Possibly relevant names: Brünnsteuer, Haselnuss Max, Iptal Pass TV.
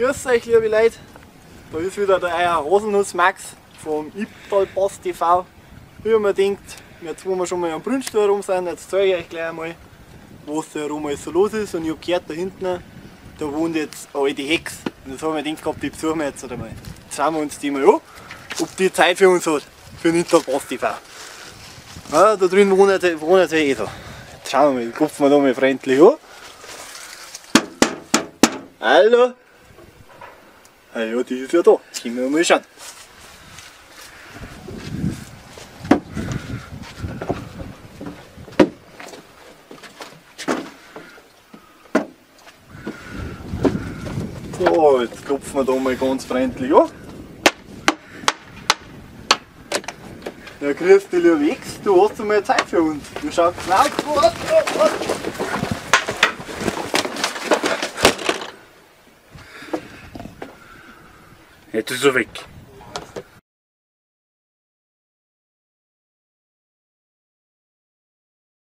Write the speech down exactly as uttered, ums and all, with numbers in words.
Grüß euch liebe Leute, da ist wieder der euer Haselnuss Max vom Iptal Pass T V. Wie man denkt, jetzt wo wir schon mal am Brünnsteuer rum sind, jetzt zeige ich euch gleich einmal, was da rum alles so los ist. Und ich habe gehört, da hinten, da wohnt jetzt eine alte Hex. Und jetzt haben wir gedacht gehabt, die besuchen wir jetzt einmal. Jetzt schauen wir uns die mal an, ob die Zeit für uns hat, für den Iptal Pass T V. Ja, da drin wohnen jetzt eh da. Jetzt schauen wir mal, klopfen wir da mal freundlich an. Hallo! Ah ja, die ist ja da. Jetzt gehen wir mal schauen. So, jetzt klopfen wir da mal ganz freundlich an. Ja, grüß dich, lieber Hex, du hast einmal Zeit für uns. Wir schauen genau vor. Jetzt ist er weg.